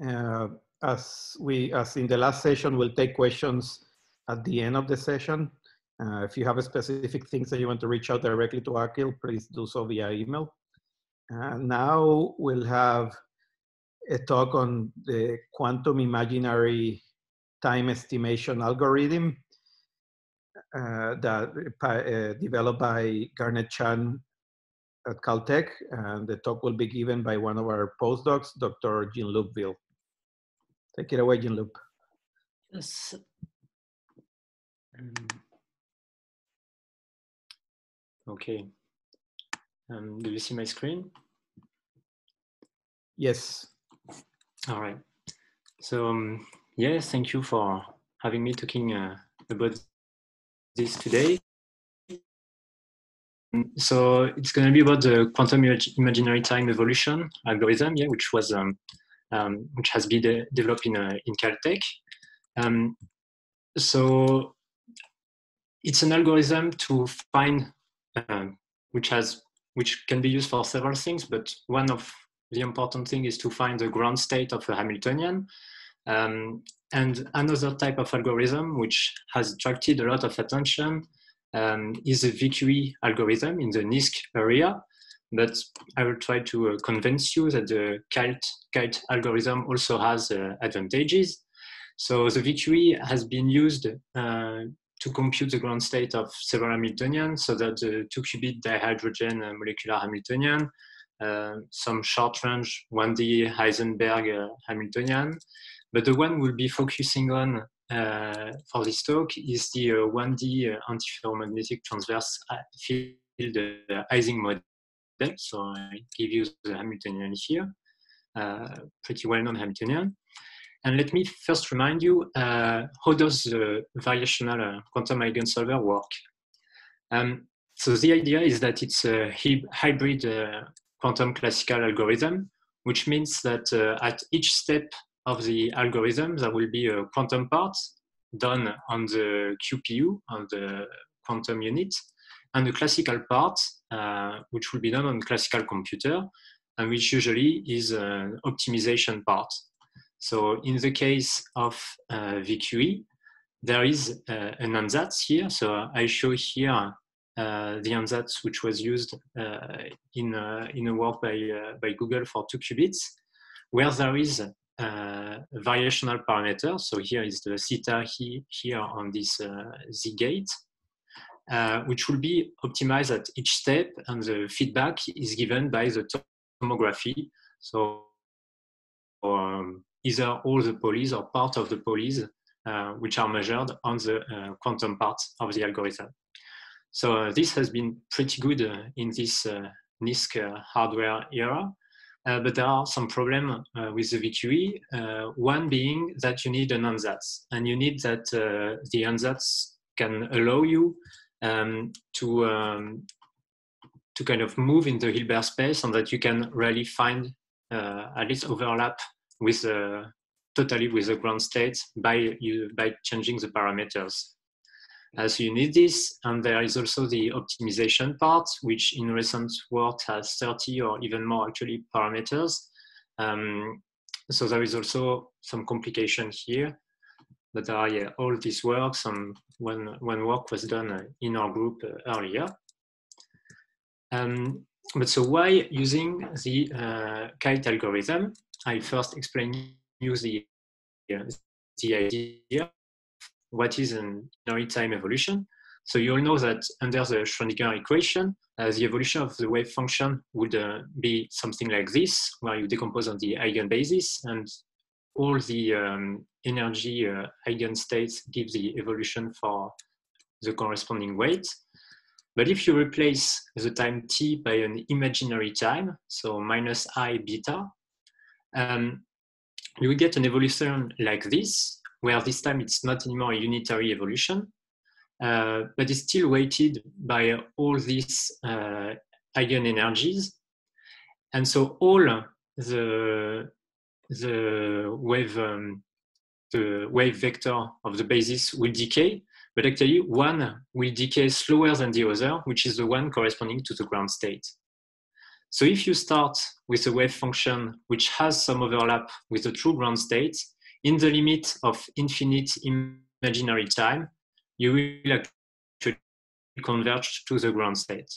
As in the last session, we'll take questions at the end of the session. If you have specific things that you want to reach out directly to Akil, please do so via email. Now we'll have a talk on the quantum imaginary time estimation algorithm developed by Garnet Chan at Caltech. And the talk will be given by one of our postdocs, Dr. Jean-Loup Ville. Take it away, Jean-Loup. Yes. Okay. Do you see my screen? Yes. All right. So, yes, thank you for having me talking about this today. So it's going to be about the quantum imaginary time evolution algorithm, yeah, which has been developed in Caltech. So it's an algorithm to find which can be used for several things, but one of the important things is to find the ground state of a Hamiltonian. And another type of algorithm which has attracted a lot of attention is a VQE algorithm in the NISQ area. But I will try to convince you that the QITE algorithm also has advantages. So the VQE has been used to compute the ground state of several Hamiltonians, so that the 2-qubit dihydrogen molecular Hamiltonian, some short-range 1D Heisenberg Hamiltonian. But the one we'll be focusing on for this talk is the 1D antiferromagnetic transverse field Ising model. So I give you the Hamiltonian here, pretty well-known Hamiltonian. And let me first remind you, how does the variational quantum eigensolver work? So the idea is that it's a hybrid quantum classical algorithm, which means that at each step of the algorithm, there will be a quantum part done on the QPU, on the quantum unit, and the classical part, which will be done on classical computer, and which usually is an optimization part. So in the case of VQE, there is an ansatz here. So I show here the ansatz which was used in a work by Google for 2 qubits, where there is a variational parameter. So here is the theta here on this Z gate, which will be optimized at each step, and the feedback is given by the tomography. So either all the polys or part of the polys, which are measured on the quantum part of the algorithm. So this has been pretty good in this NISQ hardware era, but there are some problems with the VQE, one being that you need an ansatz, and you need that the ansatz can allow you to kind of move in the Hilbert space, and that you can really find at least overlap with totally with the ground state by changing the parameters. So you need this, and there is also the optimization part, which in recent work has 30 or even more actually parameters. So there is also some complication here, but there are all these works, and one work was done in our group earlier. But so why using the QITE algorithm? I first explain you the idea. What is an ordinary time evolution? So you all know that under the Schrödinger equation, the evolution of the wave function would be something like this, where you decompose on the eigenbasis, and all the energy eigenstates give the evolution for the corresponding weight. But if you replace the time t by an imaginary time, so minus I beta, you will get an evolution like this, where this time it's not anymore a unitary evolution, but it's still weighted by all these eigenenergies. And so all the wave vector of the basis will decay, but actually one will decay slower than the other, which is the one corresponding to the ground state. So if you start with a wave function which has some overlap with the true ground state, in the limit of infinite imaginary time, you will actually converge to the ground state.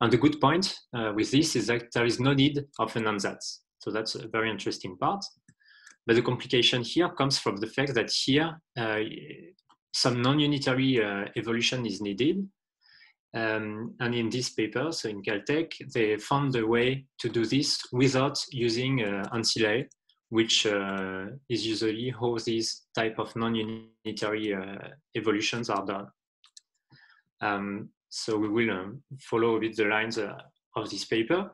And the good point with this is that there is no need of an ansatz. So that's a very interesting part. But the complication here comes from the fact that here some non-unitary evolution is needed. And in this paper, so in Caltech, they found a way to do this without using ancillae, which is usually how these type of non-unitary evolutions are done. So we will follow a bit the lines of this paper.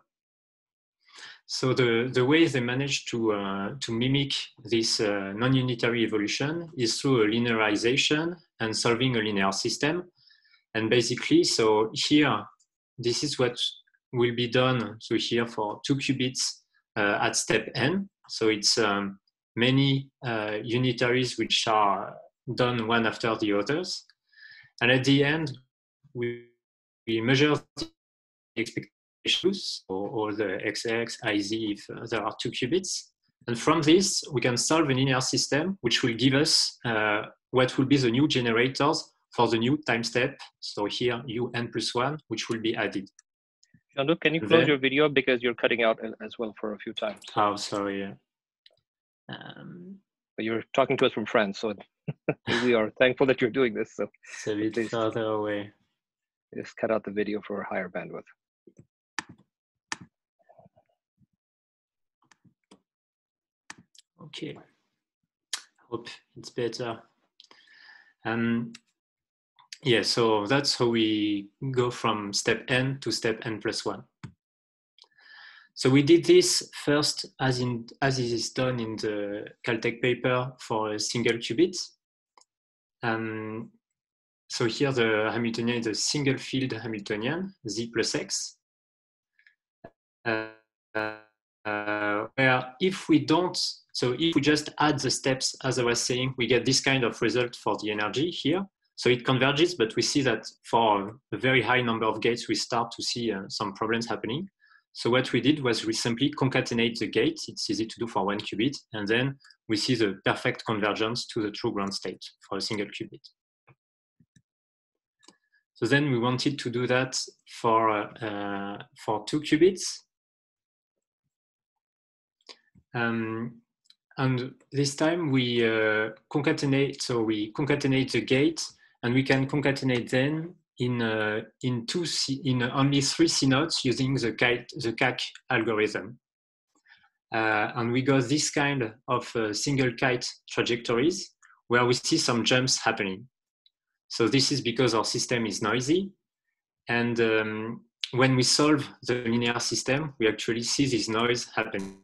So the way they managed to mimic this non-unitary evolution is through a linearization and solving a linear system. And basically, so here, this is what will be done. So here for 2 qubits at step n. So it's many unitaries which are done one after the others. And at the end, we measure the expectations, or the xx, iz, if there are 2 qubits. And from this, we can solve a linear system, which will give us what will be the new generators for the new time step. So here, un+1, which will be added. Jean-Loup, can you close your video because you're cutting out as well for a few times? Oh, sorry. Yeah. But you're talking to us from France, so we are thankful that you're doing this. So it's a bit further away. Just cut out the video for higher bandwidth. Okay. Hope it's better. Yeah, so that's how we go from step n to step n+1. So we did this first, as it is done in the Caltech paper, for a single qubit. So here the Hamiltonian is a single field Hamiltonian, z+x. Where if we don't, so if we just add the steps, as I was saying, we get this kind of result for the energy here. So it converges, but we see that for a very high number of gates, we start to see some problems happening. So what we did was we simply concatenate the gates. It's easy to do for 1 qubit. And then we see the perfect convergence to the true ground state for a single qubit. So then we wanted to do that for 2 qubits. And this time we concatenate, so we concatenate the gate, and we can concatenate them in only 3 C nodes using the QITE algorithm. And we got this kind of single QITE trajectories where we see some jumps happening. So this is because our system is noisy. And when we solve the linear system, we actually see this noise happening.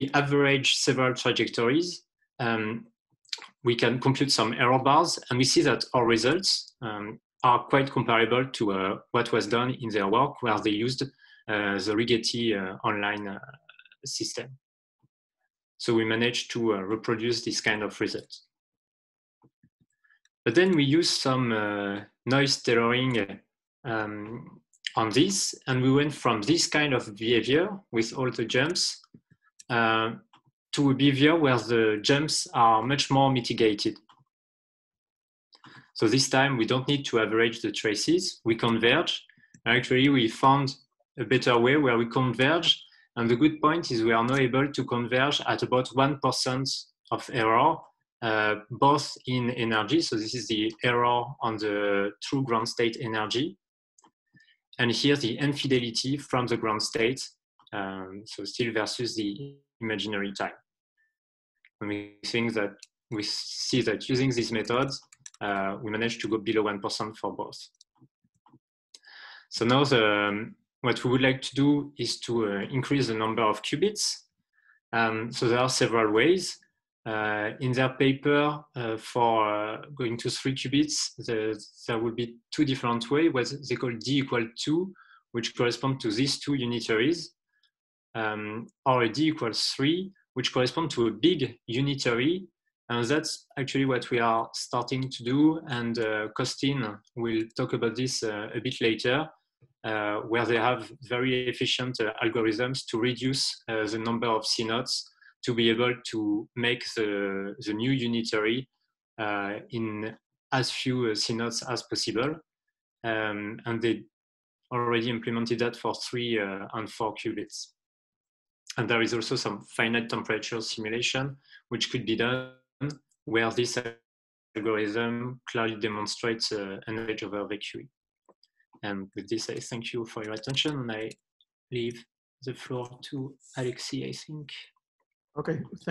We average several trajectories. We can compute some error bars, and we see that our results are quite comparable to what was done in their work, where they used the Rigetti online system. So we managed to reproduce this kind of results. But then we use some noise tailoring on this, and we went from this kind of behavior with all the jumps to a behavior where the jumps are much more mitigated. So this time we don't need to average the traces, we converge. Actually, we found a better way where we converge, and the good point is we are now able to converge at about 1% of error, both in energy, so this is the error on the true ground state energy, and here the infidelity from the ground state, so still versus the imaginary time. And we think that we see that using these methods, we managed to go below 1% for both. So now what we would like to do is to increase the number of qubits. So there are several ways. In their paper for going to 3 qubits, there will be 2 different ways, what they call d = 2, which correspond to these 2 unitaries. Or a d = 3, which correspond to a big unitary, and that's actually what we are starting to do, and Costin will talk about this a bit later. where they have very efficient algorithms to reduce the number of C-nodes to be able to make the new unitary in as few C-nodes as possible. And they already implemented that for 3 and 4 qubits. And there is also some finite temperature simulation, which could be done, where this algorithm clearly demonstrates an edge over VQE. And with this, I thank you for your attention, and I leave the floor to Alexei, I think. Okay.